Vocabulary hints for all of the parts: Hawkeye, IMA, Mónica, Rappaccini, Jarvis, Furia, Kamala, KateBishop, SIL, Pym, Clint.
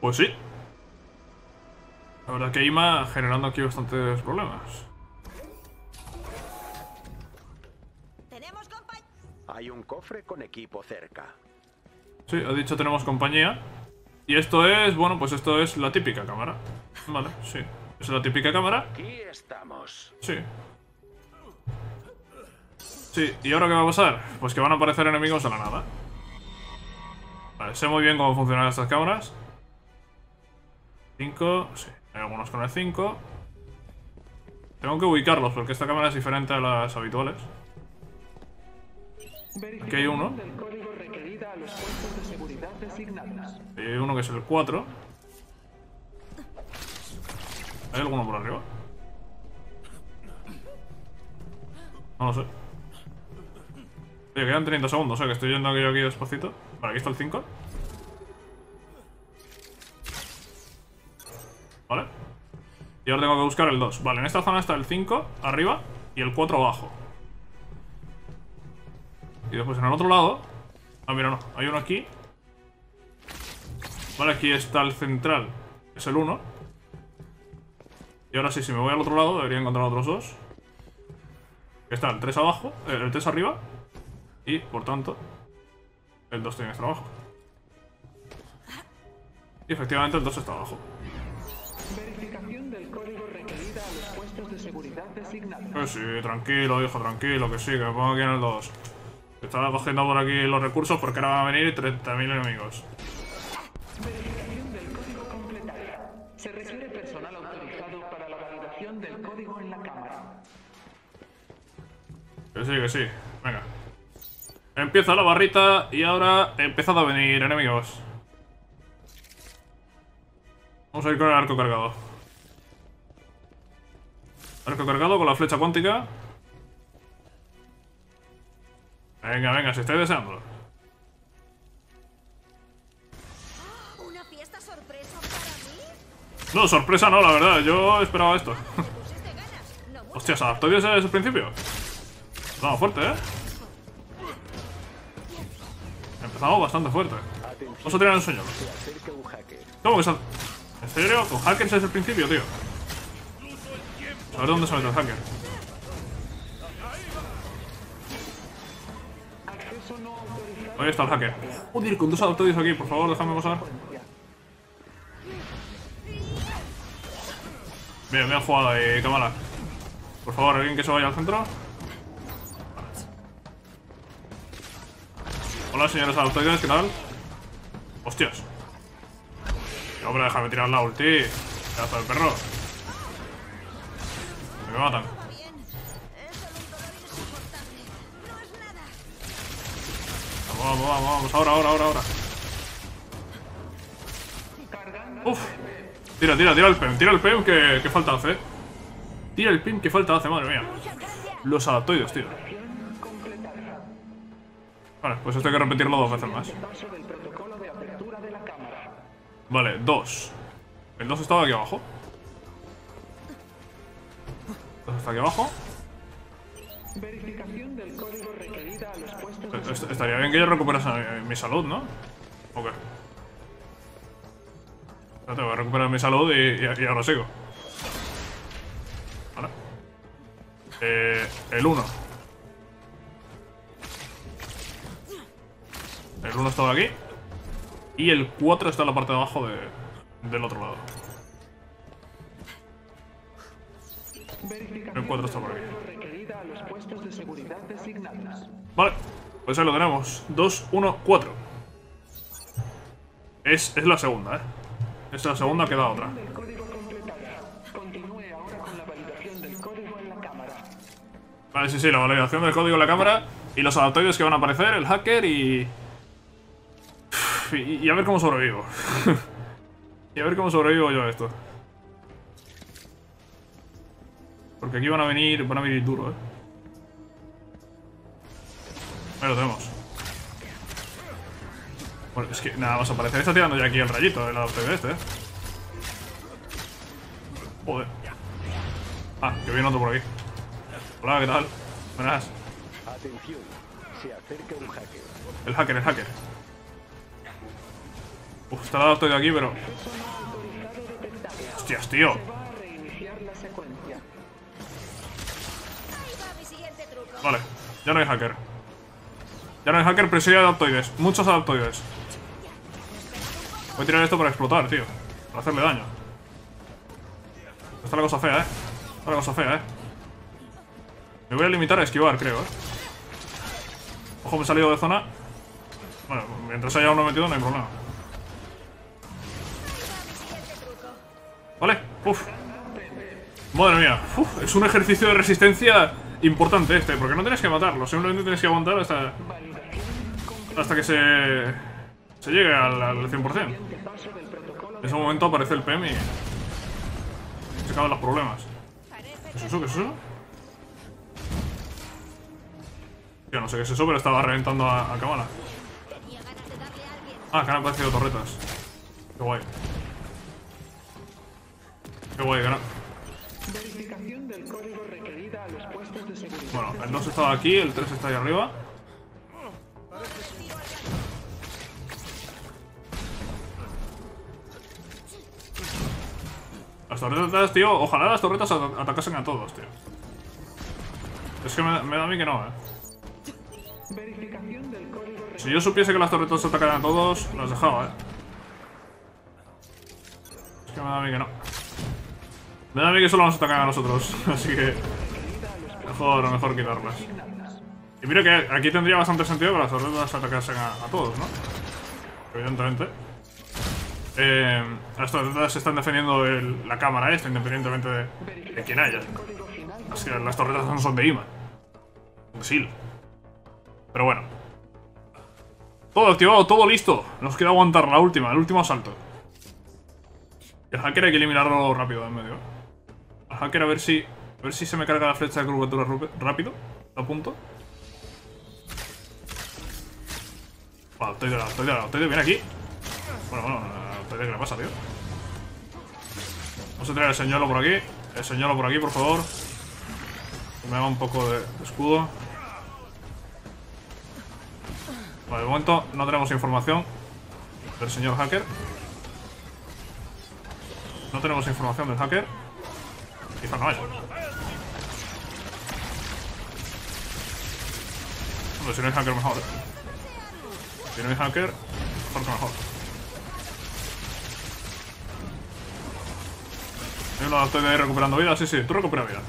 Pues sí. La verdad que IMA generando aquí bastantes problemas. Hay un cofre con equipo cerca. Sí, ha dicho tenemos compañía. Y esto es, bueno, pues esto es la típica cámara. Vale, sí. Es la típica cámara. Aquí estamos. Sí. Sí, ¿y ahora qué va a pasar? Pues que van a aparecer enemigos a la nada. Vale, sé muy bien cómo funcionan estas cámaras. 5, sí, hay algunos con el 5. Tengo que ubicarlos porque esta cámara es diferente a las habituales. Aquí hay uno. Aquí hay uno que es el 4. ¿Hay alguno por arriba? No lo sé. Oye, quedan 30 segundos, que estoy yendo aquí despacito. Vale, aquí está el 5. Vale. Y ahora tengo que buscar el 2. Vale, en esta zona está el 5 arriba y el 4 abajo. Y después en el otro lado... Ah, mira, no. Hay uno aquí. Vale, aquí está el central. Es el 1. Y ahora sí, si me voy al otro lado, debería encontrar otros dos. Está el 3 abajo, el 3 arriba. Y, por tanto, el 2 tiene que estar abajo. Y efectivamente el 2 está abajo. Verificación del código requerida a los puestos de seguridad designados. Sí, tranquilo, hijo, tranquilo, que sí, que me pongo aquí en el 2. Estaba cogiendo por aquí los recursos porque ahora van a venir 30.000 enemigos. Verificación del código completada. Se requiere personal autorizado para la validación del código en la cámara. Que sí, que sí. Venga. Empieza la barrita y ahora empezad a venir enemigos. Vamos a ir con el arco cargado. Arco cargado con la flecha cuántica. Venga, venga, si estáis deseando. ¿Una fiesta sorpresa para mí? No, sorpresa no, la verdad, yo esperaba esto. Hostia, ¿se adaptó desde el principio? Empezamos fuerte, ¿eh? Empezamos bastante fuerte. Vamos a tirar un sueño. ¿Cómo que se... ¿En serio? ¿Con hackers desde el principio, tío? A ver dónde se mete el hacker. Ahí está el hacker. Joder, con dos adaptadores aquí, por favor, déjame pasar. Bien, bien jugado ahí, Kamala. Por favor, alguien que se vaya al centro. Vale. Hola, señores adaptadores, ¿qué tal? Hostias. No, hombre, déjame tirar la ulti. Ya está el perro. Me matan. Vamos, vamos, vamos, ahora. Uff. Tira el Pym, que falta hace. Tira el Pym que falta hace, madre mía. Los adaptoides, tío. Vale, pues esto hay que repetirlo dos veces más. Vale, 2. El 2 estaba aquí abajo. Está aquí abajo. Verificación del código requerida a los puestos. Estaría bien que yo recuperase mi salud, ¿no? Ok. Ya te voy a recuperar mi salud y ahora sigo. Vale. El 1. El 1 estaba aquí. Y el 4 está en la parte de abajo del otro lado. El 4 está por aquí. Vale, pues ahí lo tenemos. 2, 1, 4. Es la segunda, ¿eh? Es la segunda, queda otra. Vale, sí, la validación del código en la cámara. Y los adaptadores que van a aparecer, el hacker y a ver cómo sobrevivo. Y a ver cómo sobrevivo yo a esto. Porque aquí van a venir duro, ¿eh? Ahí lo tenemos. Bueno, es que nada más aparecer. Está tirando ya aquí el rayito del adaptador de este, ¿eh? Joder. Ah, que viene otro por aquí. Hola, ¿qué tal? Buenas. El hacker. Uf, está dado todo aquí, pero... Hostias, tío. Vale, ya no hay hacker. Ya no hay hacker, pero sí hay adaptoides. Muchos adaptoides. Voy a tirar esto para explotar, tío. Para hacerle daño. Está la cosa fea, eh. Está la cosa fea, eh. Me voy a limitar a esquivar, creo, eh. Ojo, me he salido de zona. Bueno, mientras haya uno metido no hay problema. Vale, uff. Madre mía, uf, es un ejercicio de resistencia importante este, porque no tienes que matarlo, simplemente tienes que aguantar hasta que se llegue al 100%. En ese momento aparece el Pym y se acaban los problemas. ¿Qué es eso? ¿Qué es eso? Yo no sé qué es eso, pero estaba reventando a Kamala. Ah, que han aparecido torretas. Qué guay. Qué guay, gana. Bueno, el 2 estaba aquí, el 3 está ahí arriba. Las torretas, tío. Ojalá las torretas atacasen a todos, tío. Es que me da a mí que no, eh. Si yo supiese que las torretas atacaran a todos, las dejaba, eh. Es que me da a mí que no. Me da a mí que solo nos atacan a nosotros, así que... Mejor quitarlas. Y mira que aquí tendría bastante sentido que las torretas atacasen a todos, ¿no? Evidentemente. Las torretas están defendiendo la cámara esta, independientemente de quién haya. Así que las torretas no son de IMA. De SIL. Pero bueno. Todo activado, todo listo. Nos queda aguantar la última, el último asalto. El hacker hay que eliminarlo rápido en medio. El hacker a ver si se me carga la flecha de curvatura rápido. A punto. Vale, estoy de lado, estoy de lado, estoy de... Viene aquí. Bueno, estoy de... ¿Qué le pasa, tío? Vamos a tirar el señuelo por aquí. El señuelo por aquí, por favor. Que me haga un poco de escudo. Vale, de momento no tenemos información del señor hacker. No tenemos información del hacker. Quizá no haya. Hombre, si no hay hacker mejor. Si no hay hacker, mejor que mejor. Hay uno adaptado ahí recuperando vida. Sí, tú recuperas vida.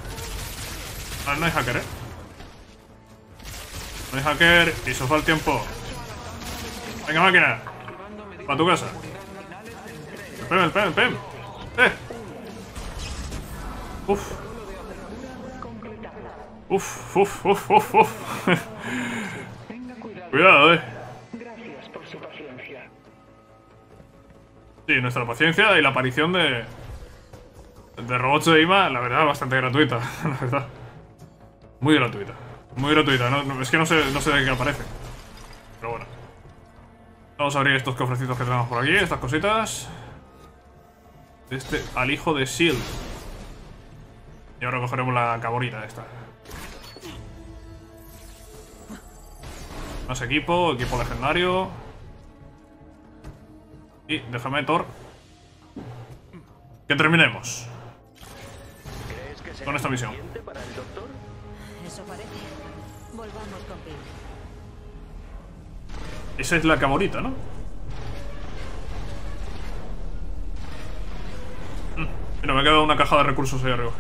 Vale, no hay hacker, eh. No hay hacker y se os va el tiempo. Venga, máquina. Para tu casa. El Pym. Uf. Cuidado, eh. Gracias por su paciencia. Sí, nuestra paciencia y la aparición de robots de IMA, la verdad, bastante gratuita, la verdad. Muy gratuita. Muy gratuita, es que no sé de qué aparece. Pero bueno. Vamos a abrir estos cofrecitos que tenemos por aquí, estas cositas. Este alijo de SIL. Y ahora cogeremos la caborita esta. Más equipo, equipo legendario. Y déjame, Thor, que terminemos con esta misión. Esa es la caborita, ¿no? Mira, me ha quedado una caja de recursos ahí arriba.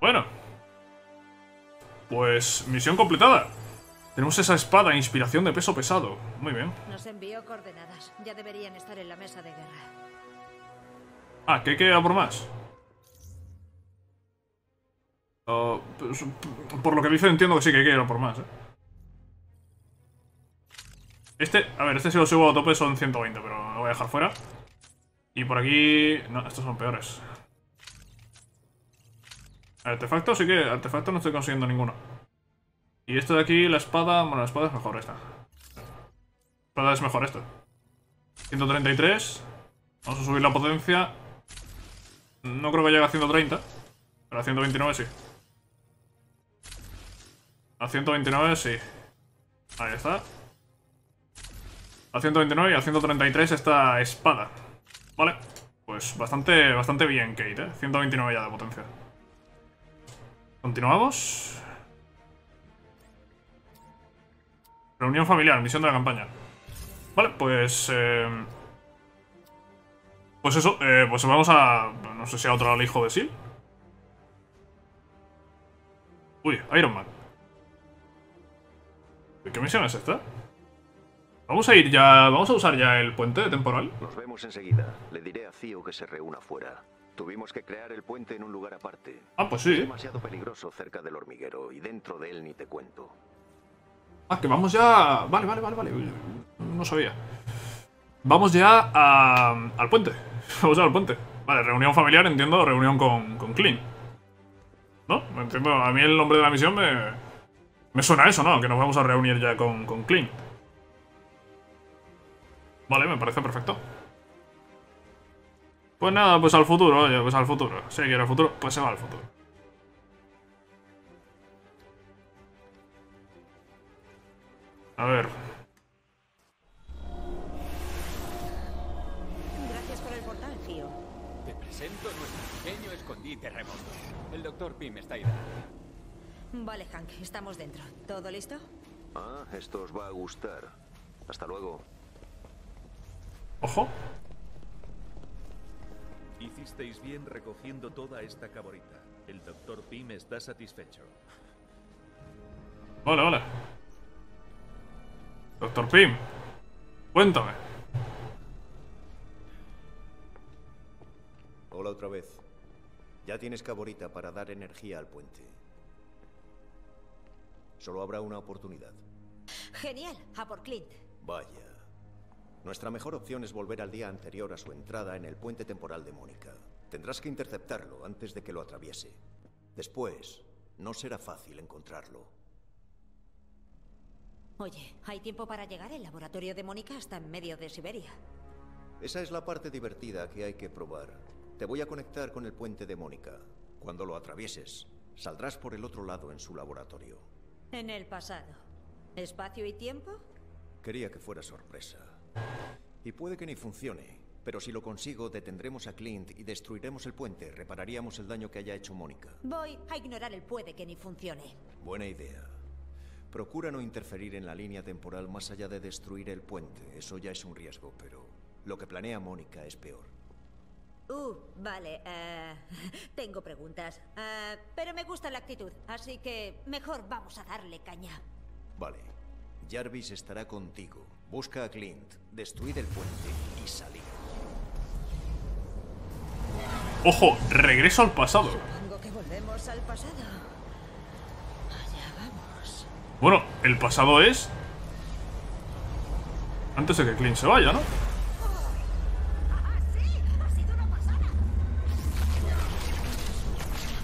Bueno, pues misión completada. Tenemos esa espada, inspiración de peso pesado. Muy bien. Nos envió coordenadas. Ya deberían estar en la mesa de guerra. Ah, ¿qué queda por más? Pues, por lo que dice entiendo que sí que queda por más, ¿eh? Este si lo subo a tope son 120, pero lo voy a dejar fuera. Y por aquí... No, estos son peores. Artefactos, sí que artefactos no estoy consiguiendo ninguno. Y esto de aquí, la espada... Bueno, la espada es mejor esta. La espada es mejor esta. 133. Vamos a subir la potencia. No creo que llegue a 130. Pero a 129 sí. A 129, sí. Ahí está. A 129 y a 133 esta espada. Vale. Pues bastante bien, Kate, ¿eh? 129 ya de potencia. Continuamos. Reunión familiar, misión de la campaña. Vale, pues... pues eso, pues vamos a... No sé si a otro lado el hijo de SIL. Uy, Iron Man. ¿Qué misión es esta? Vamos a ir ya... Vamos a usar ya el puente temporal. Nos vemos enseguida. Le diré a Cío que se reúna fuera. Tuvimos que crear el puente en un lugar aparte. Ah, pues sí. Es demasiado peligroso cerca del hormiguero y dentro de él ni te cuento. Ah, que vamos ya... Vale. No sabía. Vamos ya a... al puente. Vamos ya al puente. Vale, reunión familiar, entiendo. Reunión con Clint. ¿No? Entiendo. A mí el nombre de la misión me suena a eso, ¿no? Que nos vamos a reunir ya con Clint. Vale, me parece perfecto. Pues nada, pues al futuro, oye, pues al futuro. Si quiere al futuro, pues se va al futuro. A ver. Gracias por el portal, tío. Te presento nuestro pequeño escondite remoto. El doctor Pym está ahí. Vale, Hank, estamos dentro. ¿Todo listo? Ah, esto os va a gustar. Hasta luego. Ojo. Hicisteis bien recogiendo toda esta caborita. El doctor Pym está satisfecho. Hola, hola. Doctor Pym, cuéntame. Hola otra vez. Ya tienes caborita para dar energía al puente. Solo habrá una oportunidad. Genial, a por Clint. Vaya. Nuestra mejor opción es volver al día anterior a su entrada en el puente temporal de Mónica. Tendrás que interceptarlo antes de que lo atraviese. Después, no será fácil encontrarlo. Oye, ¿hay tiempo para llegar? El laboratorio de Mónica está en medio de Siberia. Esa es la parte divertida que hay que probar. Te voy a conectar con el puente de Mónica. Cuando lo atravieses, saldrás por el otro lado en su laboratorio. En el pasado. ¿Espacio y tiempo? Quería que fuera sorpresa. Y puede que ni funcione, pero si lo consigo detendremos a Clint y destruiremos el puente. Repararíamos el daño que haya hecho Mónica. Voy a ignorar el puede que ni funcione. Buena idea. Procura no interferir en la línea temporal más allá de destruir el puente. Eso ya es un riesgo, pero lo que planea Mónica es peor. Vale, tengo preguntas, pero me gusta la actitud, así que mejor vamos a darle caña. Vale, Jarvis estará contigo. Busca a Clint, destruid el puente y salid. ¡Ojo! ¡Regreso al pasado! Supongo que volvemos al pasado. Allá vamos. Bueno, el pasado es... antes de que Clint se vaya, ¿no? ¡Oh! ¡Ah, sí! ¡Ha sido una pasada!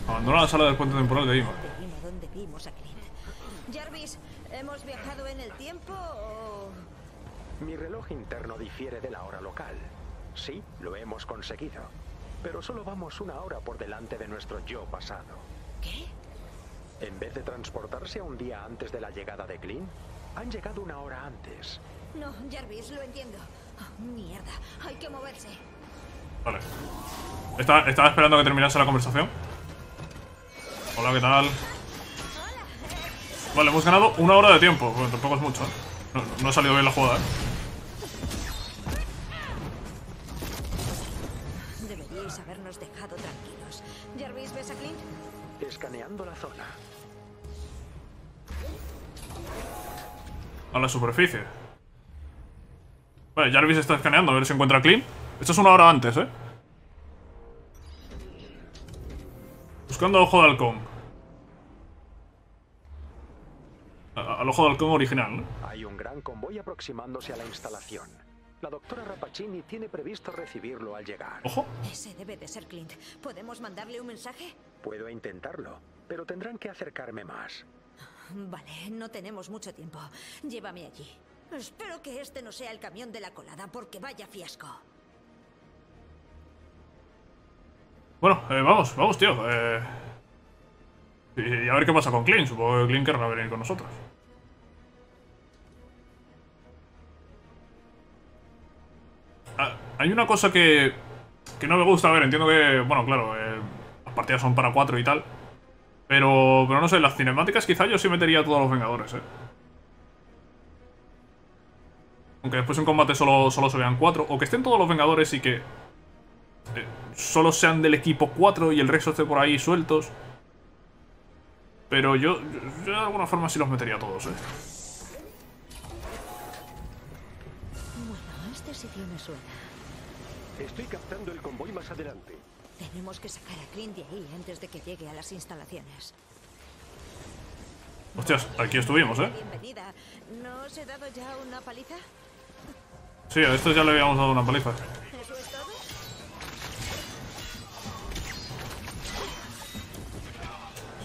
Abandona la sala del puente temporal de IMA. ¿Dónde vimos a Clint? Jarvis, ¿hemos viajado en el tiempo o...? Mi reloj interno difiere de la hora local. Sí, lo hemos conseguido. Pero solo vamos una hora por delante de nuestro yo pasado. ¿Qué? En vez de transportarse a un día antes de la llegada de Clint, han llegado una hora antes. No, Jarvis, lo entiendo. Oh, mierda, hay que moverse. Vale. Estaba esperando que terminase la conversación. Hola, ¿qué tal? Vale, hemos ganado una hora de tiempo. Bueno, tampoco es mucho, ¿eh? No ha salido bien la jugada, ¿eh? Deberíais habernos dejado tranquilos. Jarvis, ¿ves a Clint? Escaneando la zona. A la superficie. Vale, Jarvis está escaneando a ver si encuentra a Clint. Esto es una hora antes, ¿eh? Buscando ojo de halcón. Al ojo de halcón original, ¿no? Hay un gran convoy aproximándose a la instalación. La doctora Rappaccini tiene previsto recibirlo al llegar. ¡Ojo! Ese debe de ser Clint. ¿Podemos mandarle un mensaje? Puedo intentarlo, pero tendrán que acercarme más. Vale, no tenemos mucho tiempo. Llévame allí. Espero que este no sea el camión de la colada, porque vaya fiasco. Bueno, vamos, tío. Y a ver qué pasa con Clint. Supongo que Clint querrá venir con nosotros. Ah, hay una cosa que no me gusta. A ver, entiendo que... Bueno, claro, las partidas son para 4 y tal. Pero no sé, las cinemáticas quizá yo sí metería a todos los Vengadores, ¿eh? Aunque después en combate solo se vean 4. O que estén todos los Vengadores y que... solo sean del equipo 4 y el resto esté por ahí sueltos. Pero yo de alguna forma sí los metería a todos, ¿eh? Bueno, este sitio me suena. Estoy captando el convoy más adelante. Tenemos que sacar a Clint de ahí antes de que llegue a las instalaciones. Hostias, aquí estuvimos, ¿eh? Bienvenida. ¿No os he dado ya una paliza? Sí, a esto ya le habíamos dado una paliza.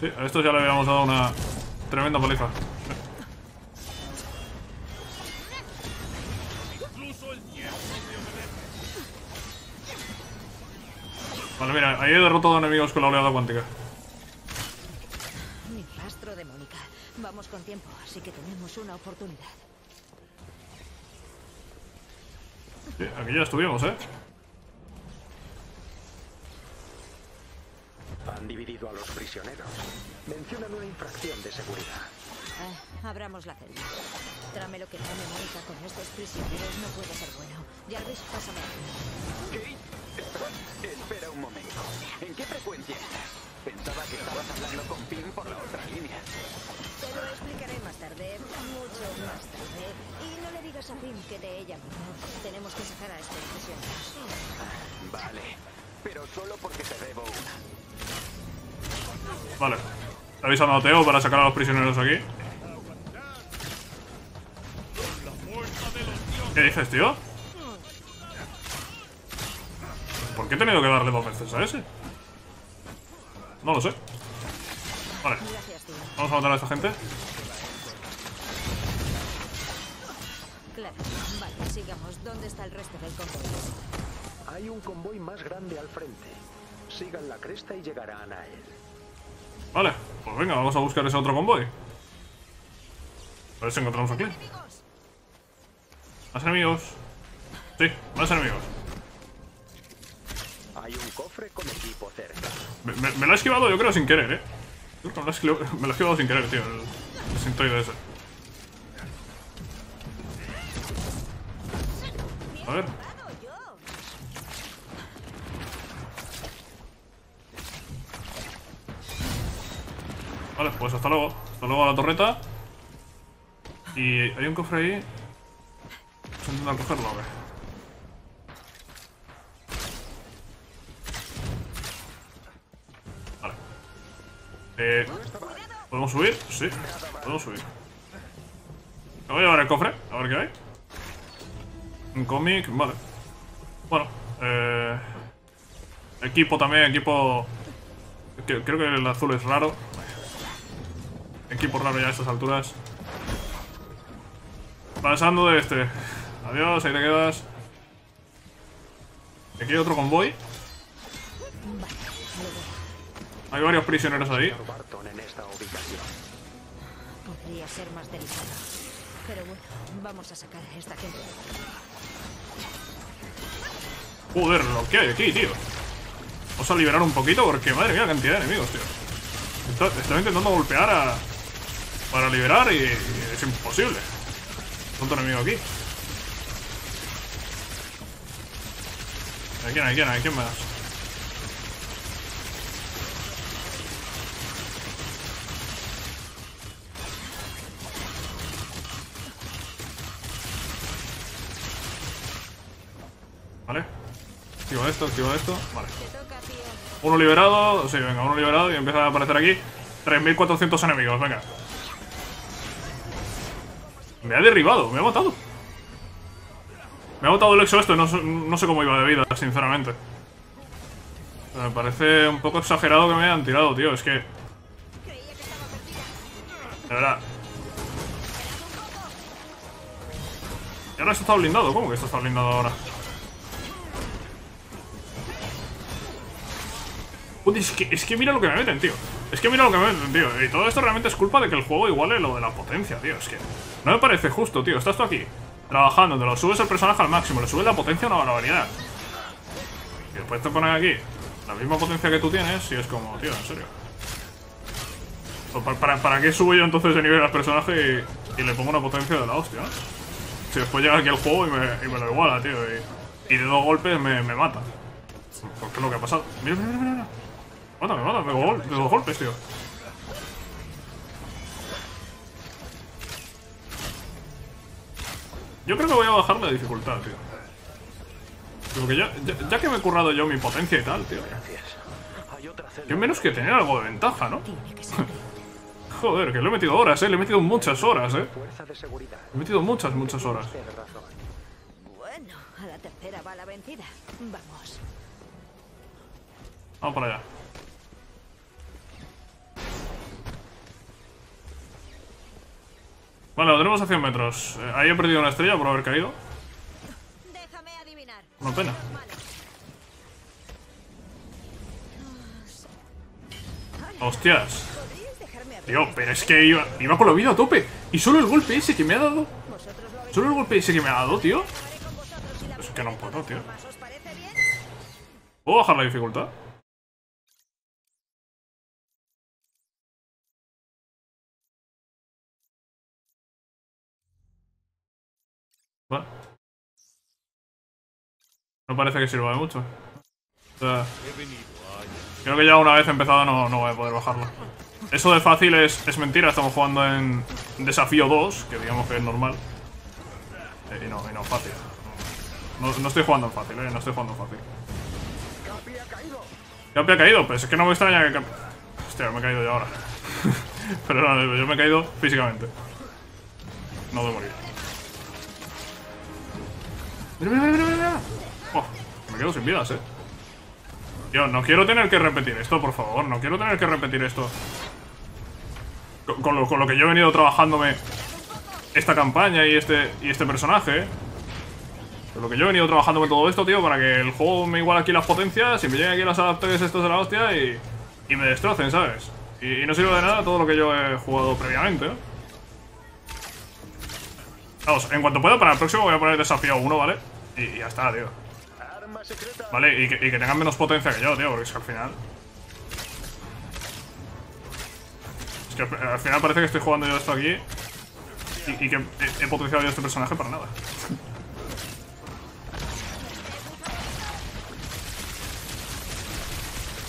Sí, a estos ya le habíamos dado una tremenda paliza. Vale, mira, ahí he derrotado enemigos con la oleada cuántica. Ni rastro de Mónica. Vamos con tiempo, así que tenemos una oportunidad. Sí, aquí ya estuvimos, ¿eh? Han dividido a los prisioneros. Mencionan una infracción de seguridad. Abramos la celda. Trame lo que trame Mónica con estos prisioneros no puede ser bueno. Jarvis, pásame. ¿Qué? Espera un momento. ¿En qué frecuencia estás? Pensaba que estabas hablando con Pym por la otra línea. Te lo explicaré más tarde. Mucho más tarde. Y no le digas a Pym que de ella no. Tenemos que sacar a estos prisioneros. Vale. Pero solo porque te debo una. Vale, avisando a Teo para sacar a los prisioneros aquí. ¿Qué dices, tío? ¿Por qué he tenido que darle dos veces a ese? No lo sé. Vale, vamos a matar a esta gente. Claro, vale, sigamos. ¿Dónde está el resto del convoy? Hay un convoy más grande al frente. Sigan la cresta y llegarán a él. Vale, pues venga, vamos a buscar ese otro convoy. A ver si encontramos aquí. Más enemigos. Sí, más enemigos. Hay un cofre con equipo cerca. Me lo he esquivado yo creo sin querer, eh. Me lo he esquivado sin querer, tío. El sintoide ese. A ver. Vale, pues hasta luego. Hasta luego a la torreta. Y hay un cofre ahí. Vamos a intentar cogerlo, a ver. Vale. ¿Podemos subir? Sí, podemos subir. Me voy a llevar el cofre, a ver qué hay. Un cómic, vale. Bueno, equipo también, equipo... Creo que el azul es raro. Equipo raro ya a estas alturas. Pasando de este. Adiós, ahí te quedas. Aquí hay otro convoy. Hay varios prisioneros ahí. Podría ser más delicado. Pero bueno, vamos a sacar a esta gente. Joder, lo que hay aquí, tío. Vamos a liberar un poquito porque madre mía la cantidad de enemigos, tío. Estaba intentando golpear para liberar y es imposible. Tanto enemigo aquí. ¿Quién más? Vale. Activa esto. Vale. Uno liberado, sí, venga, uno liberado y empieza a aparecer aquí 3.400 enemigos, venga. Me ha derribado, me ha matado. Me ha matado el exo esto, no sé cómo iba de vida, sinceramente. Me parece un poco exagerado que me hayan tirado, tío, es que... De verdad. Y ahora esto está blindado, ¿cómo que esto está blindado ahora? Es que mira lo que me meten, tío. Es que mira lo que me meten, tío. Y todo esto realmente es culpa de que el juego iguale lo de la potencia, tío. Es que no me parece justo, tío. Estás tú aquí trabajando, te lo subes el personaje al máximo, le subes la potencia a una barbaridad. Y después te ponen aquí la misma potencia que tú tienes y es como, tío, en serio. ¿Para qué subo yo entonces de nivel al personaje y le pongo una potencia de la hostia, ¿no? Si después llega aquí el juego y me lo iguala, tío. Y de dos golpes me mata. ¿Qué es lo que ha pasado? Mira, mira, mira, mira. Mátame, de dos golpes, tío. Yo creo que voy a bajar la dificultad, tío. Porque ya que me he currado yo mi potencia y tal, tío. Que menos que tener algo de ventaja, ¿no? Joder, que le he metido horas, le he metido muchas horas, Le he metido muchas horas. Bueno, a la tercera va la vencida. Vamos. Vamos para allá. Vale, lo tenemos a 100 metros. Ahí he perdido una estrella por haber caído. Déjame adivinar. Una pena. Hostias. Tío, pero es que iba con la vida a tope. Y solo el golpe ese que me ha dado. Solo el golpe ese que me ha dado, tío. Es que no puedo, tío. ¿Puedo bajar la dificultad? Bueno. No parece que sirva de mucho. O sea, creo que ya una vez empezado no voy a poder bajarlo. Eso de fácil es mentira. Estamos jugando en desafío 2, que digamos que es normal. Y no fácil. No estoy jugando en fácil, no estoy jugando en fácil. Capi ha caído, pero es que no me extraña que... Hostia, me he caído ya ahora. Pero no, yo me he caído físicamente. No de morir. ¡Mira, mira, mira, mira! Oh, me quedo sin vidas, Tío, no quiero tener que repetir esto, por favor. No quiero tener que repetir esto. Con lo que yo he venido trabajándome esta campaña y este personaje. Con lo que yo he venido trabajándome todo esto, tío, para que el juego me iguale aquí las potencias y me lleguen aquí las adaptores estos de la hostia y me destrocen, ¿sabes? Y no sirve de nada todo lo que yo he jugado previamente, Vamos, en cuanto pueda, para el próximo voy a poner desafío 1, ¿vale? Y ya está, tío. Vale, y que tengan menos potencia que yo, tío, porque es que al final... Es que al final parece que estoy jugando yo esto aquí y que he potenciado yo este personaje para nada.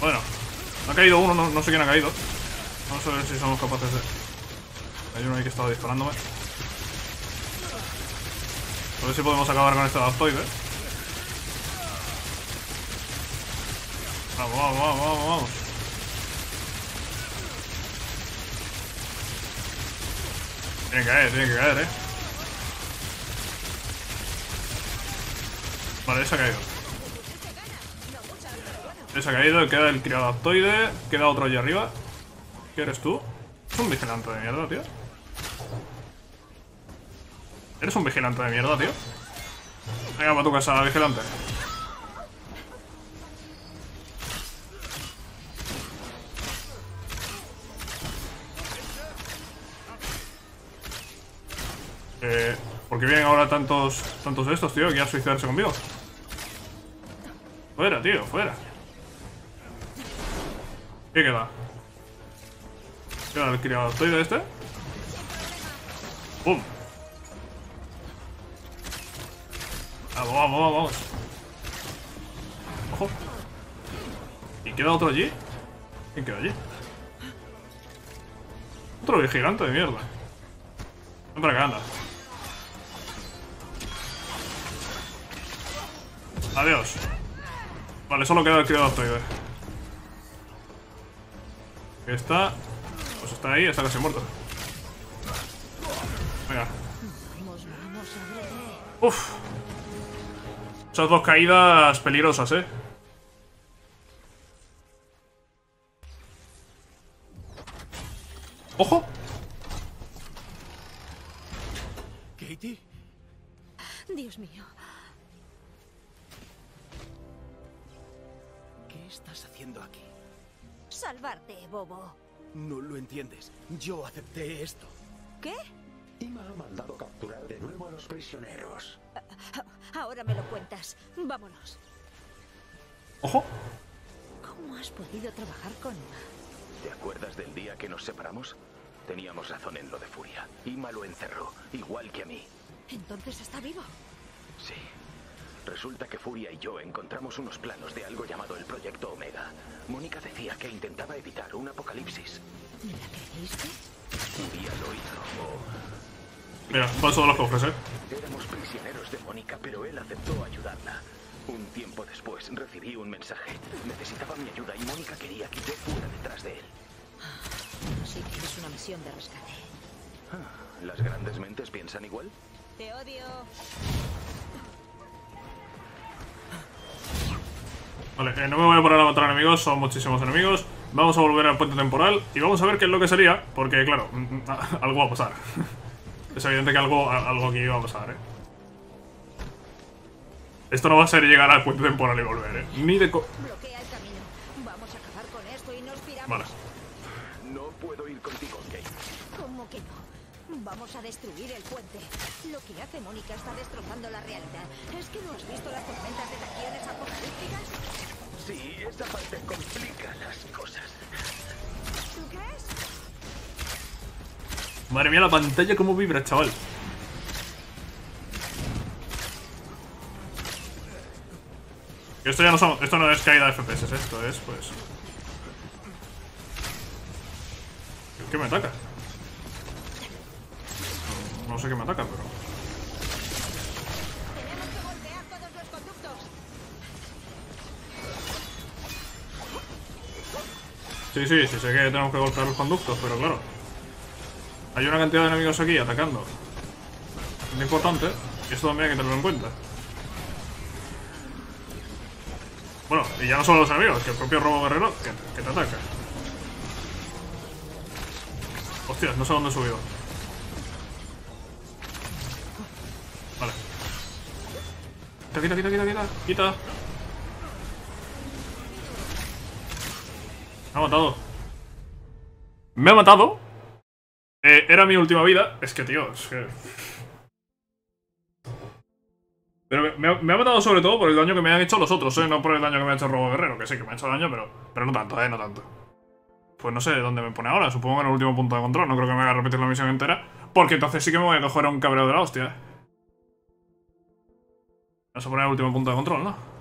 Bueno, ha caído uno, no sé quién ha caído. Vamos a ver si somos capaces de... Hay uno ahí que estaba disparándome. A ver si podemos acabar con este adaptoide. Vamos, vamos, vamos, vamos, vamos. Tiene que caer, Vale, ese ha caído. Ese ha caído, queda el criadaptoide, queda otro allí arriba. ¿Qué eres tú? Es un vigilante de mierda, tío. Eres un vigilante de mierda, tío. Venga, para tu casa, vigilante. ¿Por qué vienen ahora tantos de estos, tío? Que a suicidarse conmigo. Fuera, tío, fuera. ¿Qué queda? Queda el criadaptoide este. ¡Pum! Vamos, vamos, vamos. Ojo. ¿Y queda otro allí? ¿Quién queda allí? Otro vigilante de mierda. Ven para acá, anda. Adiós. Vale, solo queda el criadaptoide. Que está... Pues está ahí, está casi muerto. Venga. Uff. Esas dos caídas peligrosas, ¡Ojo! ¿Katie? Dios mío. ¿Qué estás haciendo aquí? Salvarte, bobo. No lo entiendes. Yo acepté esto. ¿Qué? IMA ha mandado capturar de nuevo a los prisioneros. Ahora me lo cuentas. Vámonos. ¡Ojo! ¿Cómo has podido trabajar con IMA? ¿Te acuerdas del día que nos separamos? Teníamos razón en lo de Furia. IMA lo encerró, igual que a mí. ¿Entonces está vivo? Sí. Resulta que Furia y yo encontramos unos planos de algo llamado el Proyecto Omega. Mónica decía que intentaba evitar un apocalipsis. ¿Me la creíste? Furia lo hizo. Mira, paso a los cofres, Éramos prisioneros de Mónica, pero él aceptó ayudarla. Un tiempo después recibí un mensaje. Necesitaba mi ayuda y Mónica quería que yo fuera detrás de él. Sí, es una misión de rescate. ¿Las grandes mentes piensan igual? Te odio. Vale, no me voy a poner a matar enemigos, son muchísimos enemigos. Vamos a volver al puente temporal y vamos a ver qué es lo que sería, porque claro, algo va a pasar. Es evidente que algo aquí va a pasar, Esto no va a ser llegar al puente temporal y volver, Ni de co... Bloquea el camino. Vamos a acabar con esto y nos piramos. Vale. No puedo ir contigo, Kate. ¿Cómo que no? Vamos a destruir el puente. Lo que hace Mónica está destrozando la realidad. ¿Es que no has visto las tormentas de naciones apocalípticas? Sí, esa parte complica las cosas. ¿Tú crees? Madre mía, la pantalla cómo vibra, chaval. Esto ya no son, esto no es caída de FPS, esto es pues... ¿Qué me ataca? No sé qué me ataca, pero... Tenemos que voltear todos los conductos. Sí, sé que tenemos que golpear los conductos, pero claro. Hay una cantidad de enemigos aquí atacando. Es importante, esto también hay que tenerlo en cuenta. Bueno, y ya no solo los enemigos, que el propio robo guerrero que te ataca. Hostias, no sé dónde he subido. Vale. Quita. Me ha matado. ¿Me ha matado? Era mi última vida. Es que, tío, es que... Pero me ha matado sobre todo por el daño que me han hecho los otros, No por el daño que me ha hecho el robo guerrero, que sí, que me ha hecho daño, pero no tanto, no tanto. Pues no sé dónde me pone ahora, supongo que en el último punto de control, no creo que me haga repetir la misión entera, porque entonces sí que me voy a coger a un cabreo de la hostia. Vamos a poner el último punto de control, ¿no?